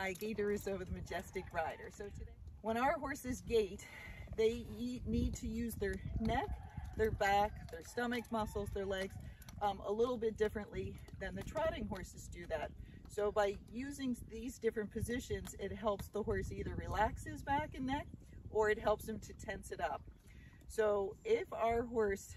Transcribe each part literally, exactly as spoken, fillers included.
Hi, Gaye DeRusso with Majestic Rider. So today, when our horses gait, they need to use their neck, their back, their stomach muscles, their legs um, a little bit differently than the trotting horses do that. So by using these different positions, it helps the horse either relax his back and neck, or it helps him to tense it up. So if our horse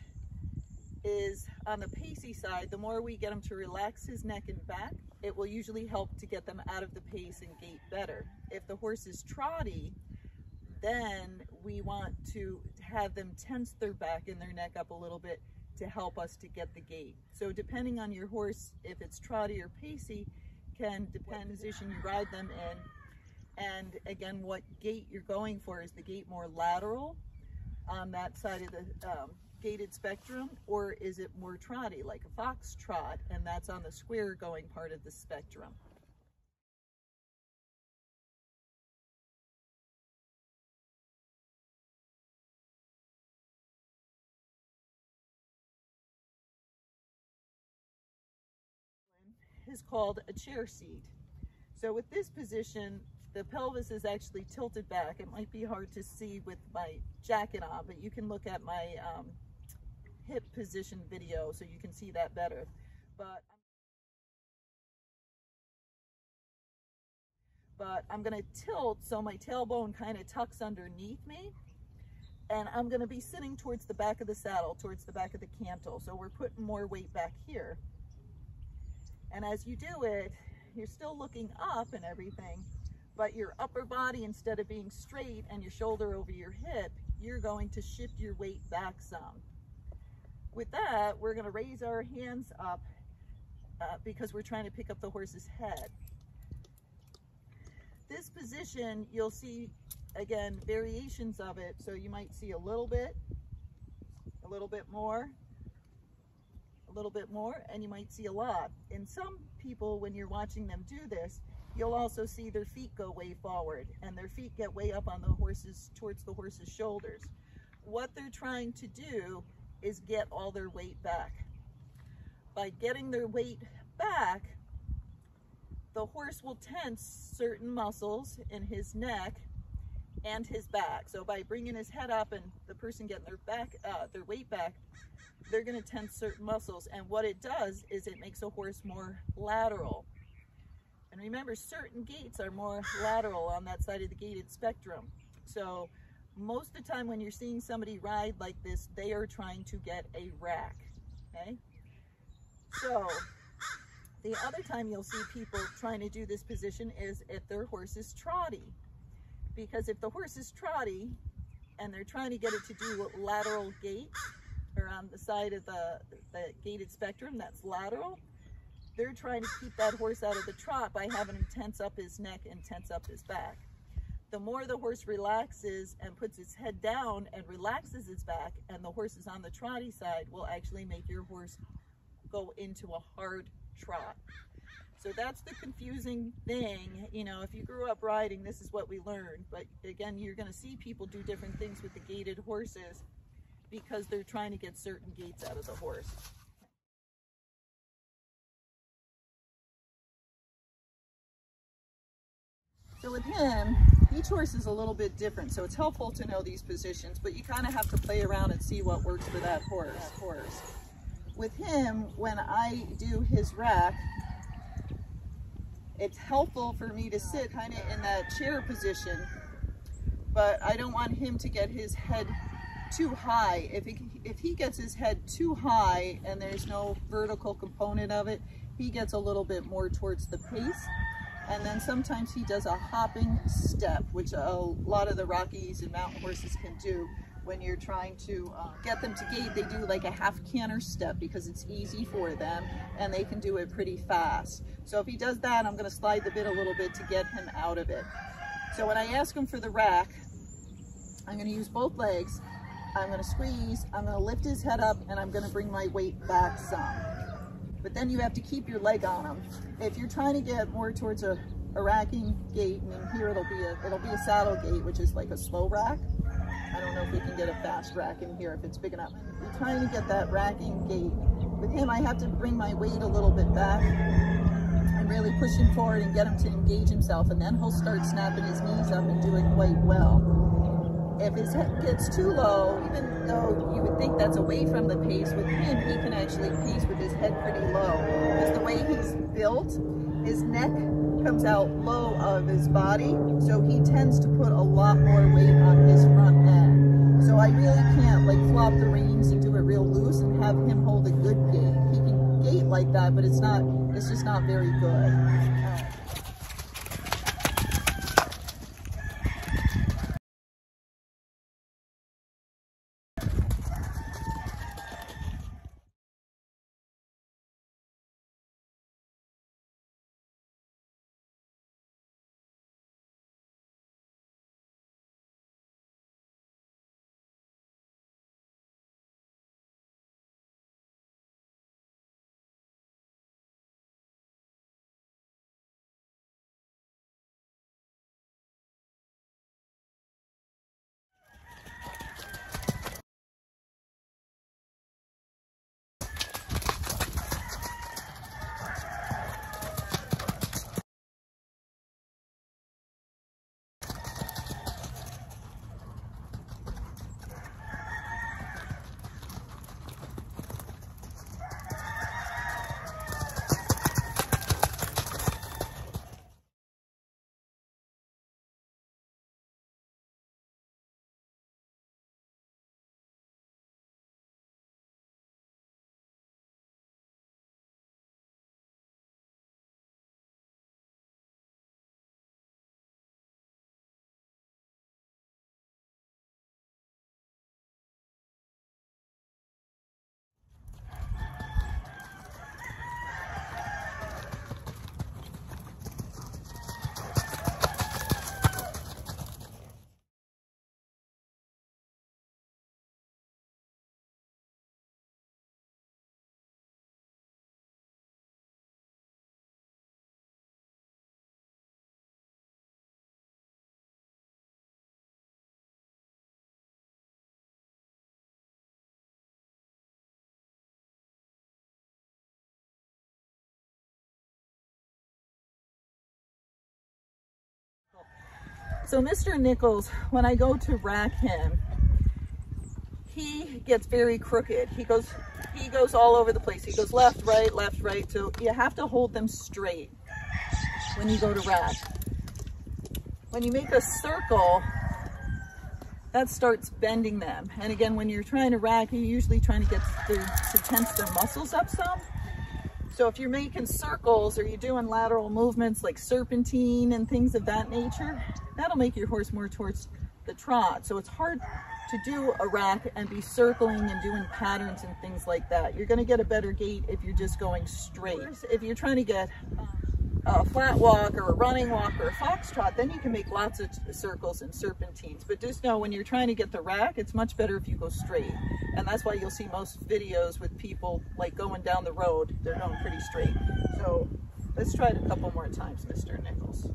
is on the pacey side, the more we get him to relax his neck and back, it will usually help to get them out of the pace and gait better. If the horse is trotty, then we want to have them tense their back and their neck up a little bit to help us to get the gait. So depending on your horse, if it's trotty or pacey, can depend on the position you ride them in. And again, what gait you're going for. Is the gait more lateral on that side of the um, gated spectrum, or is it more trotty, like a fox trot, and that's on the square going part of the spectrum. Is called a chair seat. So with this position, the pelvis is actually tilted back. It might be hard to see with my jacket on, but you can look at my um, hip position video so you can see that better. But I'm, but I'm gonna tilt so my tailbone kind of tucks underneath me, and I'm gonna be sitting towards the back of the saddle, towards the back of the cantle. So we're putting more weight back here. And as you do it, you're still looking up and everything, but your upper body, instead of being straight and your shoulder over your hip, you're going to shift your weight back some. With that, we're going to raise our hands up uh, because we're trying to pick up the horse's head. This position, you'll see, again, variations of it. So you might see a little bit, a little bit more, a little bit more, and you might see a lot. And some people, when you're watching them do this, you'll also see their feet go way forward and their feet get way up on the horses, towards the horse's shoulders. What they're trying to do is get all their weight back. By getting their weight back, the horse will tense certain muscles in his neck and his back. So by bringing his head up and the person getting their back, uh, their weight back, they're going to tense certain muscles, and what it does is it makes a horse more lateral. And remember, certain gaits are more lateral on that side of the gated spectrum. So most of the time when you're seeing somebody ride like this, they are trying to get a rack, okay? So the other time you'll see people trying to do this position is if their horse is trotty, because if the horse is trotty and they're trying to get it to do a lateral gait, or on the side of the, the gated spectrum that's lateral, they're trying to keep that horse out of the trot by having him tense up his neck and tense up his back. The more the horse relaxes and puts his head down and relaxes his back, and the horse is on the trotty side, will actually make your horse go into a hard trot. So that's the confusing thing. You know, if you grew up riding, this is what we learned. But again, you're gonna see people do different things with the gated horses, because they're trying to get certain gaits out of the horse. So with him, each horse is a little bit different, so it's helpful to know these positions, but you kind of have to play around and see what works for that horse. That horse. With him, when I do his rack, it's helpful for me to sit kind of in that chair position, but I don't want him to get his head too high. If he, if he gets his head too high and there's no vertical component of it, he gets a little bit more towards the pace. And then sometimes he does a hopping step, which a lot of the Rockies and mountain horses can do when you're trying to uh, get them to gait. They do like a half canter step because it's easy for them and they can do it pretty fast. So if he does that, I'm going to slide the bit a little bit to get him out of it. So when I ask him for the rack, I'm going to use both legs. I'm going to squeeze, I'm going to lift his head up, and I'm going to bring my weight back some. But then you have to keep your leg on him. If you're trying to get more towards a, a racking gait, and here it'll be a it'll be a saddle gait, which is like a slow rack. I don't know if we can get a fast rack in here if it's big enough. You're trying to get that racking gait. With him, I have to bring my weight a little bit back. I'm really push him forward and get him to engage himself, and then he'll start snapping his knees up and doing quite well. If his head gets too low, even though you would think that's away from the pace, with him, he can actually pace with his head pretty low. Because the way he's built, his neck comes out low of his body, so he tends to put a lot more weight on his front end. So I really can't like flop the reins and do it real loose and have him hold a good gait. He can gait like that, but it's not, it's just not very good. Uh, So Mister Nichols, when I go to rack him, he gets very crooked. He goes, he goes all over the place. He goes left, right, left, right. So you have to hold them straight when you go to rack. When you make a circle, that starts bending them. And again, when you're trying to rack, you're usually trying to get to, to tense their muscles up some. So if you're making circles or you're doing lateral movements like serpentine and things of that nature, that'll make your horse more towards the trot. So it's hard to do a rack and be circling and doing patterns and things like that. You're going to get a better gait if you're just going straight. If you're trying to get a flat walk or a running walk or a foxtrot, then you can make lots of circles and serpentines. But just know when you're trying to get the rack, it's much better if you go straight. And that's why you'll see most videos with people like going down the road, they're going pretty straight. So let's try it a couple more times, Mister Nichols.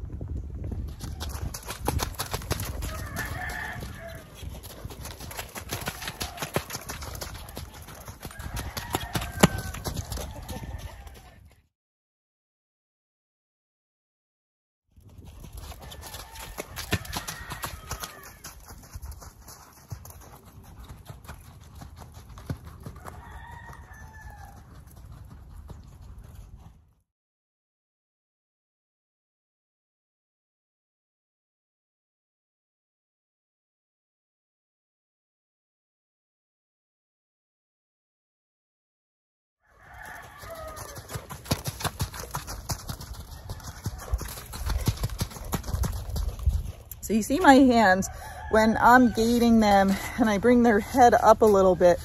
So you see my hands, when I'm gating them and I bring their head up a little bit,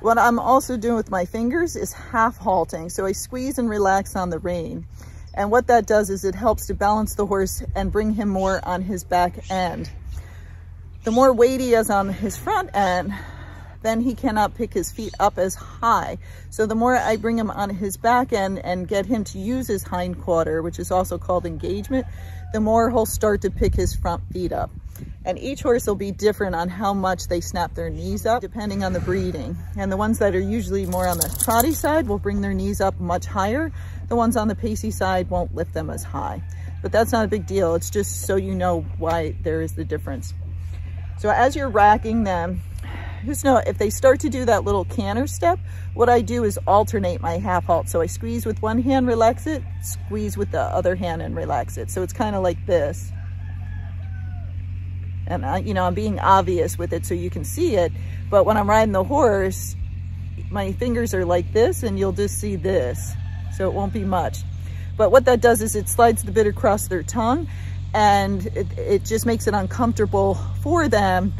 what I'm also doing with my fingers is half halting. So I squeeze and relax on the rein. And what that does is it helps to balance the horse and bring him more on his back end. The more weight he is on his front end, then he cannot pick his feet up as high. So the more I bring him on his back end and get him to use his hind quarter, which is also called engagement, the more he'll start to pick his front feet up. And each horse will be different on how much they snap their knees up, depending on the breeding. And the ones that are usually more on the trotty side will bring their knees up much higher. The ones on the pacey side won't lift them as high, but that's not a big deal. It's just so you know why there is the difference. So as you're racking them, just know if they start to do that little canter step, what I do is alternate my half halt. So I squeeze with one hand, relax it, squeeze with the other hand and relax it. So it's kind of like this. And I, you know, I'm being obvious with it so you can see it, but when I'm riding the horse, my fingers are like this and you'll just see this. So it won't be much. But what that does is it slides the bit across their tongue, and it, it just makes it uncomfortable for them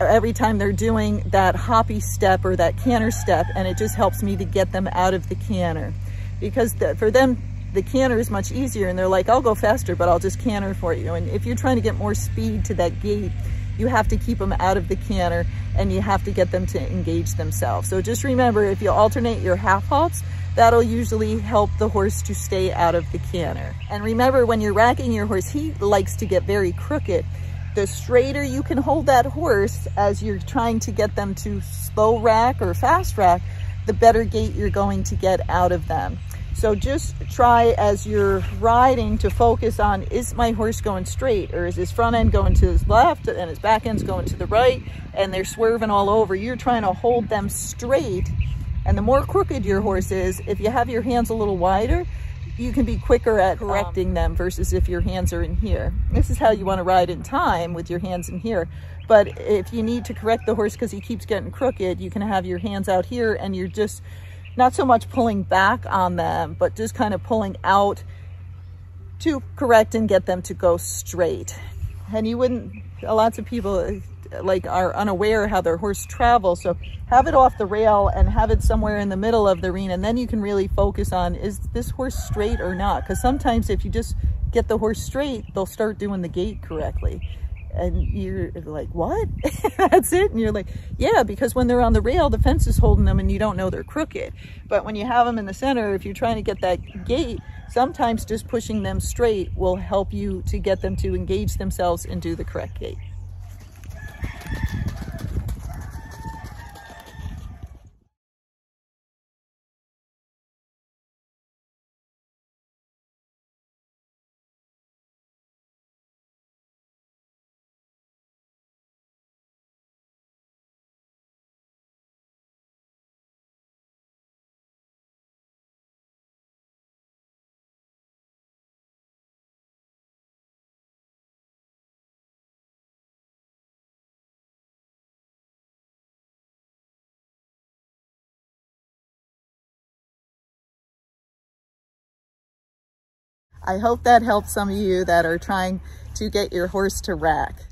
every time they're doing that hoppy step or that canter step, and it just helps me to get them out of the canter. Because the, for them, the canter is much easier, and they're like, I'll go faster, but I'll just canter for you. And if you're trying to get more speed to that gait, you have to keep them out of the canter, and you have to get them to engage themselves. So just remember, if you alternate your half halts, that'll usually help the horse to stay out of the canter. And remember, when you're racking your horse, he likes to get very crooked. The straighter you can hold that horse as you're trying to get them to slow rack or fast rack, the better gait you're going to get out of them. So just try as you're riding to focus on, is my horse going straight, or is his front end going to his left and his back end's going to the right, and they're swerving all over. You're trying to hold them straight. And the more crooked your horse is, if you have your hands a little wider, you can be quicker at correcting um, them versus if your hands are in here. This is how you want to ride in time, with your hands in here. But if you need to correct the horse because he keeps getting crooked, you can have your hands out here, and you're just not so much pulling back on them, but just kind of pulling out to correct and get them to go straight. And you wouldn't, lots of people like are unaware how their horse travels. So have it off the rail and have it somewhere in the middle of the arena, and then you can really focus on, is this horse straight or not? Because sometimes if you just get the horse straight, they'll start doing the gait correctly. And you're like, what? That's it? And you're like, yeah, because when they're on the rail, the fence is holding them and you don't know they're crooked. But when you have them in the center, if you're trying to get that gait, sometimes just pushing them straight will help you to get them to engage themselves and do the correct gait. I hope that helps some of you that are trying to get your horse to rack.